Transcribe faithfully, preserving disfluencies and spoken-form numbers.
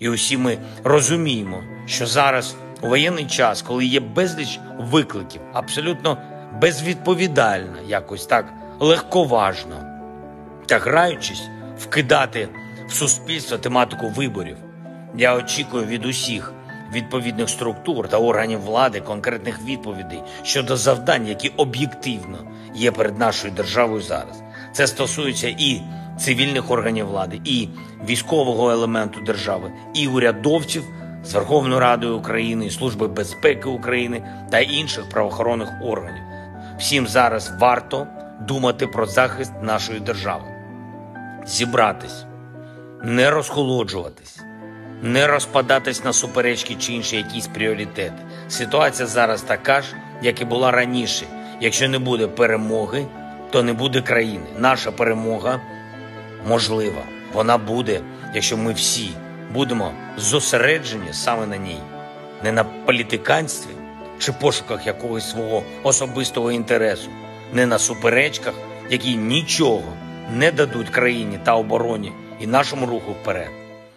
І усі ми розуміємо, що зараз у воєнний час, коли є безліч викликів, абсолютно безвідповідально, якось так легковажно та граючись вкидати в суспільство тематику виборів. Я очікую від усіх відповідних структур та органів влади конкретних відповідей щодо завдань, які об'єктивно є перед нашою державою зараз. Це стосується і цивільних органів влади, і військового елементу держави, і урядовців з Верховною Радою України, і Служби безпеки України та інших правоохоронних органів. Всім зараз варто думати про захист нашої держави. Зібратись, не розхолоджуватись, не розпадатись на суперечки чи інші якісь пріоритети. Ситуація зараз така ж, як і була раніше. Якщо не буде перемоги, то не буде країни. Наша перемога можлива. Вона буде, якщо ми всі будемо зосереджені саме на ній. Не на політиканстві чи пошуках якогось свого особистого інтересу. Не на суперечках, які нічого не дадуть країні та обороні і нашому руху вперед.